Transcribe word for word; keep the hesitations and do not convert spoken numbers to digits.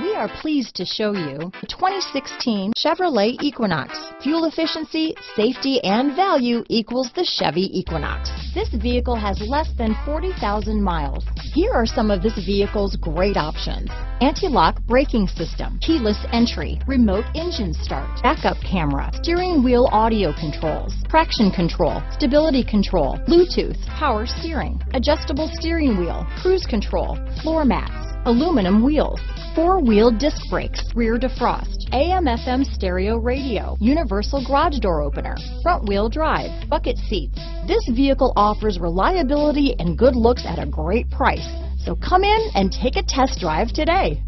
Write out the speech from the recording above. We are pleased to show you the twenty sixteen Chevrolet Equinox. Fuel efficiency, safety, and value equals the Chevy Equinox. This vehicle has less than forty thousand miles. Here are some of this vehicle's great options: anti-lock braking system, keyless entry, remote engine start, backup camera, steering wheel audio controls, traction control, stability control, Bluetooth, power steering, adjustable steering wheel, cruise control, floor mats, aluminum wheels, four-wheel disc brakes, rear defrost, A M F M stereo radio, universal garage door opener, front-wheel drive, bucket seats. This vehicle offers reliability and good looks at a great price. So come in and take a test drive today.